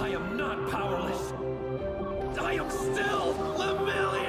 I am not powerless. I am still Lemillion.